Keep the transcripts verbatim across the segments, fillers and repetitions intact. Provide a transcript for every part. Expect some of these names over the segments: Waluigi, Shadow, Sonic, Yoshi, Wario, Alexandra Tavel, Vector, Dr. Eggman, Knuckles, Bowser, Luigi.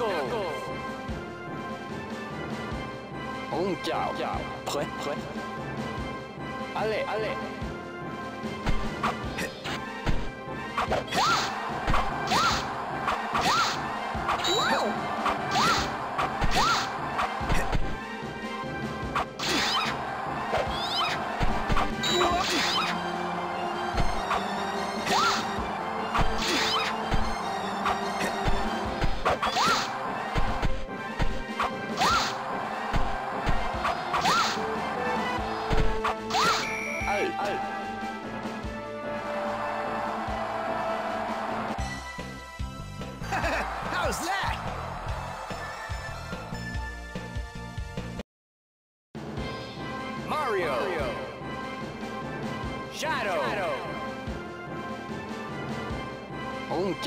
Knuckles. On garde. Prêt, prêt. Allez, allez. Shadow. Shadow. On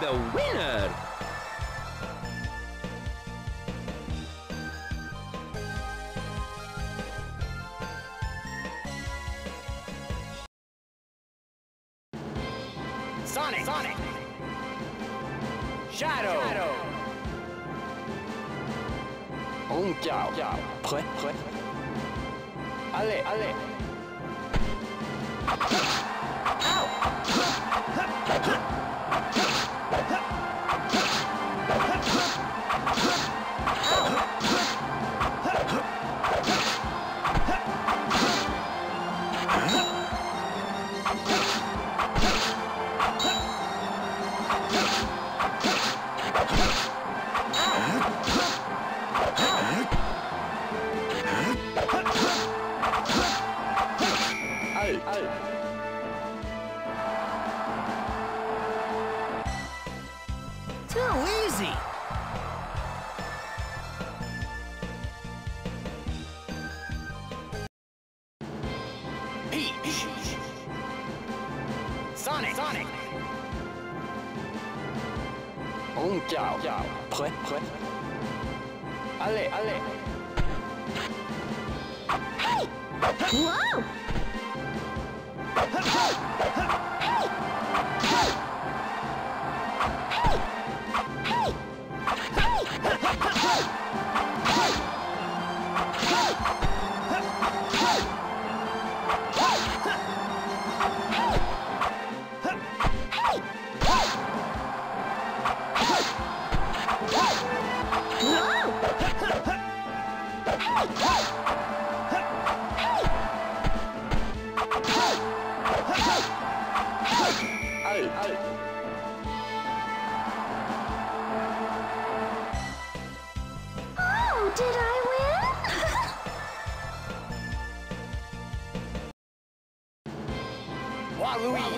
The winner! Sonic! Sonic! Shadow! Shadow! On garde! Prêt, prêt! Allez, allez! Sonic, Sonic. On garde. Prêt, prêt. Allez, allez. Hey! Wow!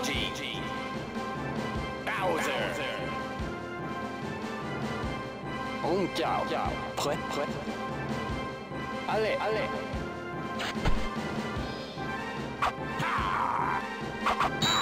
Luigi, Bowser. Bowser. On garde. Prêt, prêt. Allez, allez. Ha! Ha!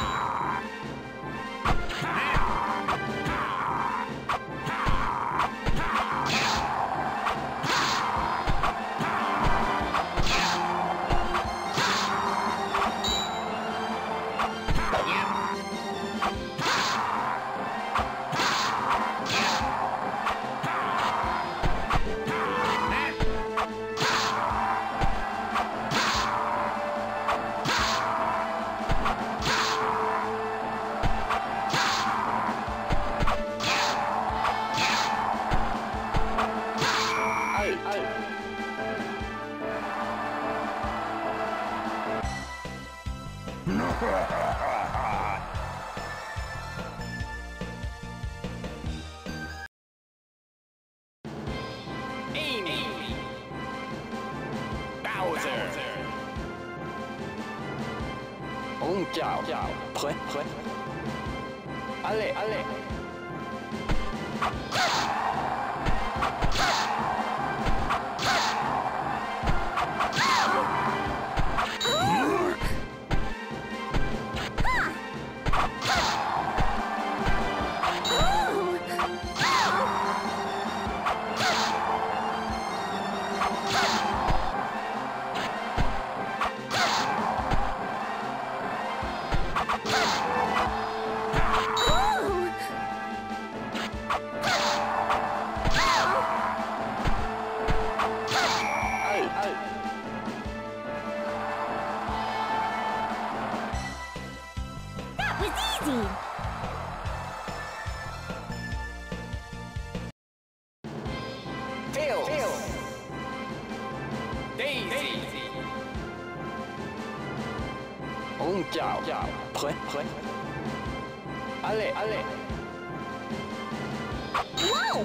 ciao, ciao. Prêt, prêt. Allez, allez. Ciao, ciao. Prêt, prêt. Allez, allez. Wow!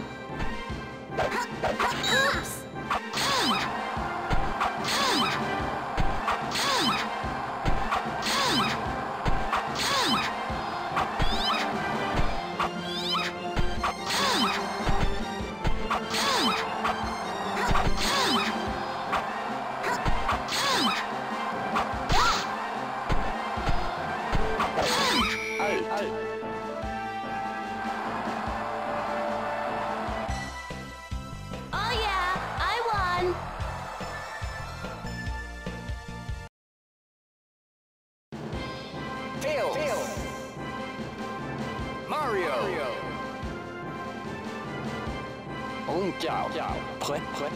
Ciao, ciao. Prêt, prêt.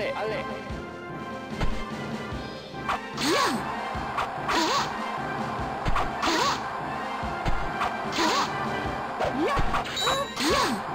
Allez, allez.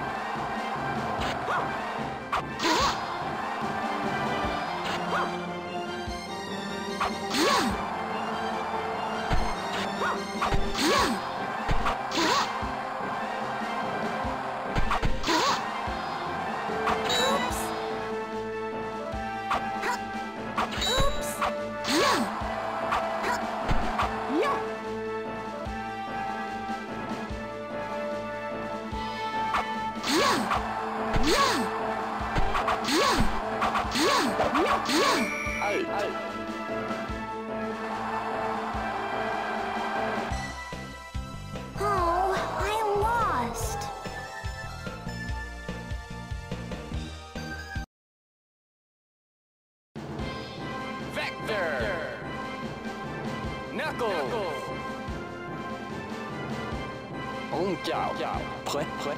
Vector! Knuckles! Knuckles. On ciao, ciao. Prêt, prêt.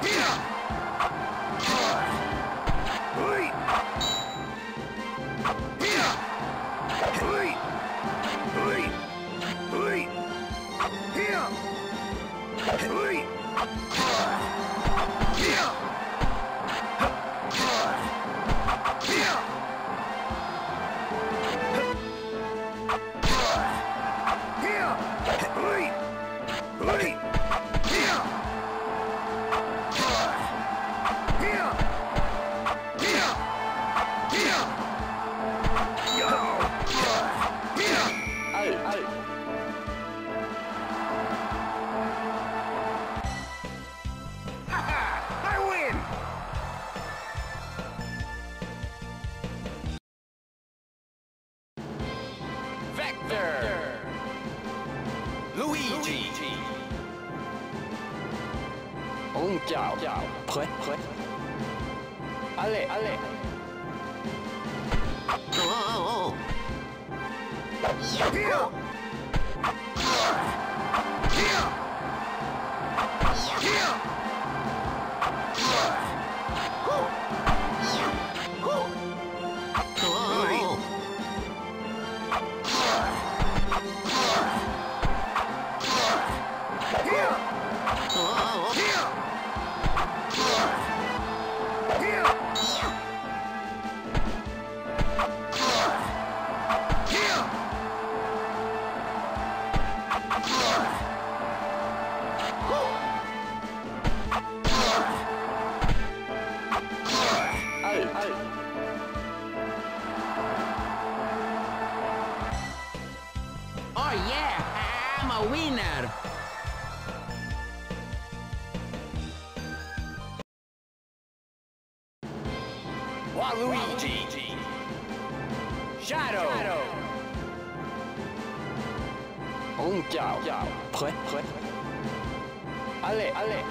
Tiens. Vector! Luigi! On ciao, ciao. Prêt, prêt. Allez, allez. Oh, oh, oh. Woo! eight. Oh yeah, I'm a winner! Waluigi! Shadow! On Gao! Prêt, prêt! Allez, allez!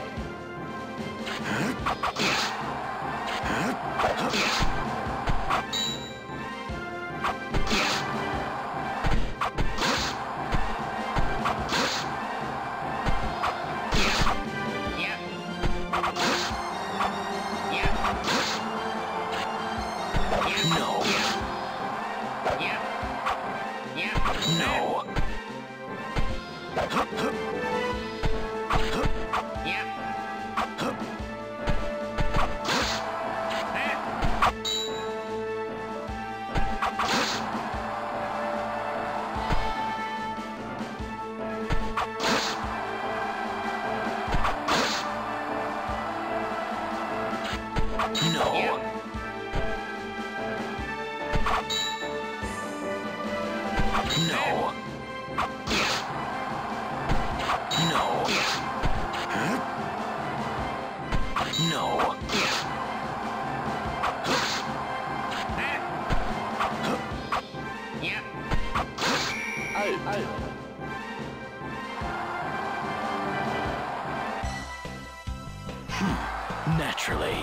Naturally.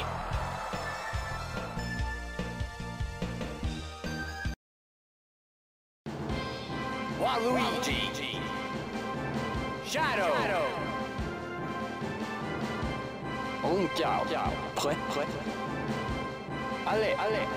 Waluigi! Shadow! On Gao! Prêt, prêt! Allez, allez!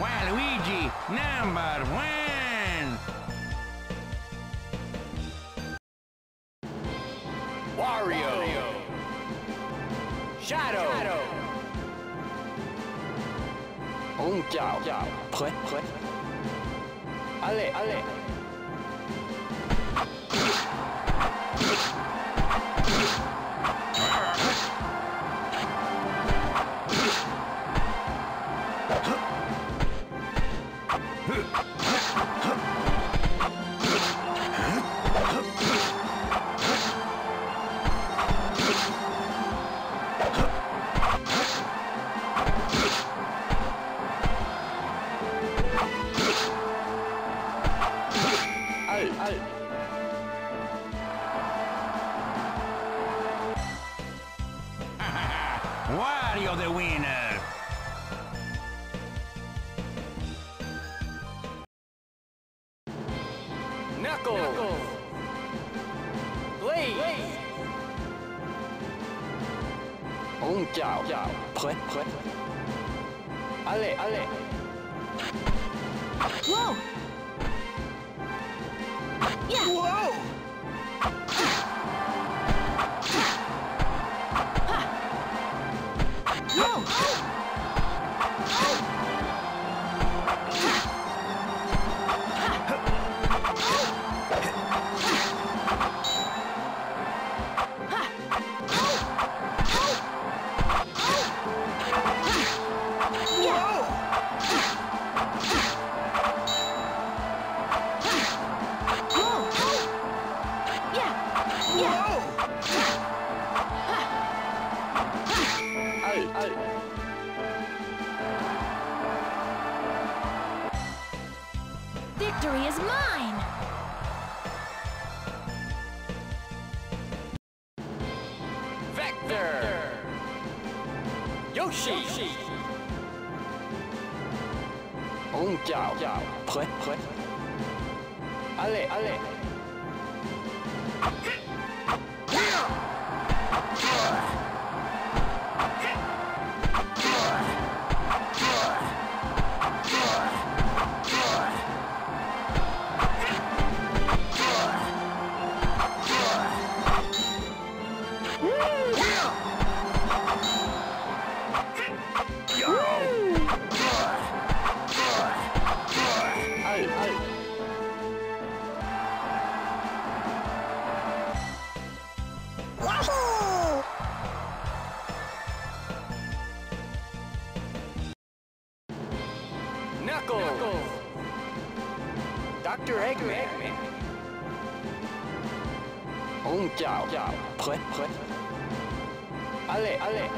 Waluigi, number one! Wario! Shadow! On Gao! Prêt, prêt! Allez, allez! Wario the winner! Knuckles! Knuckles. Please! On Gao! Prêt, prêt! Allez, allez! Wow! Yeah! Wow! Victory is mine! Vector! Yoshi! Yoshi. On Gao! Prêt, prêt! Allez, allez! Knuckles. Knuckles. Doctor Eggman. On cow. Prêt, prêt. Allez, allez.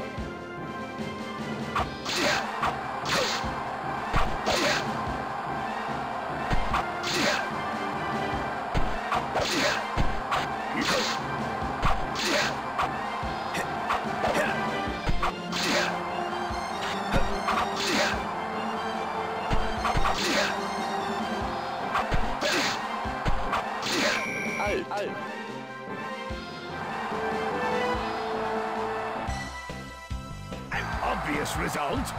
An obvious result.